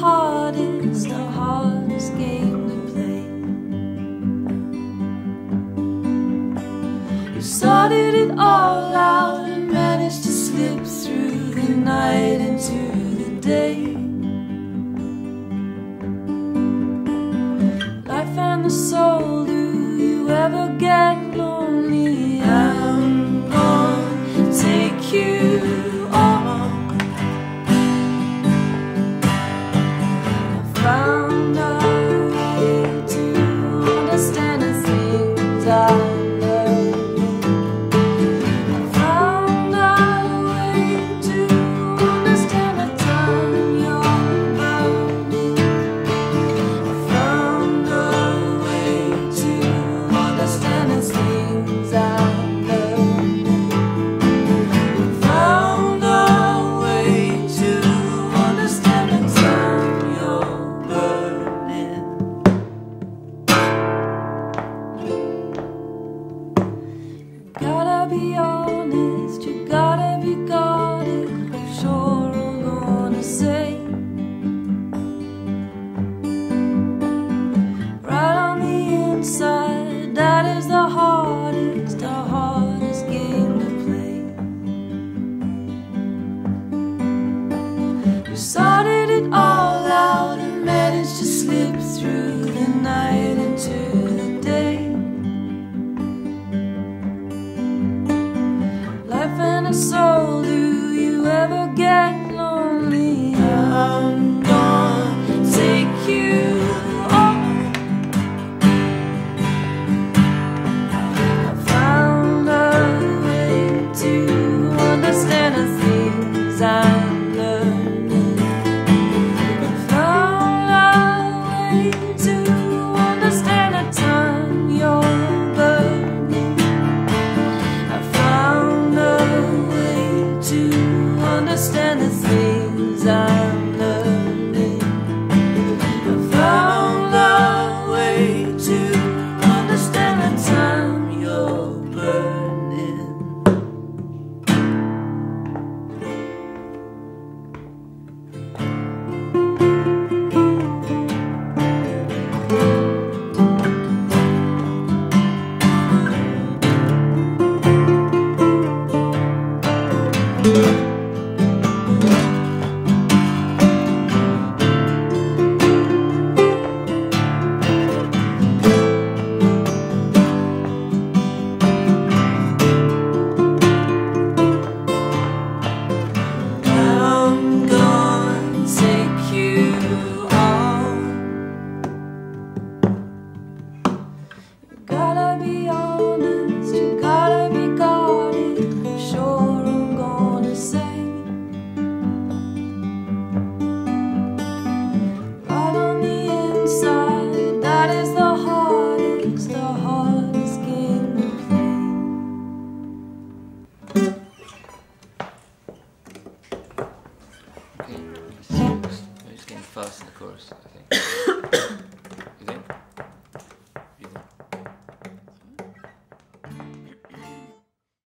the hardest game to play. You sorted it all out and managed to slip through the night into the day. Life and the soul, do you ever get lonely? I'm gonna take you. Be honest, you gotta be guarded. I'm sure I'm gonna say, right on the inside, that is the hardest game to play. You sorted it all out and managed to slip through the night into. So do you ever get lonely? I'm gonna take you on. I found a way to understand the things I'm learning. I found a way to understand the time you're burning. I found a to understand the things I'm learning. I found a way to understand the time you're burning. First in the chorus, I think.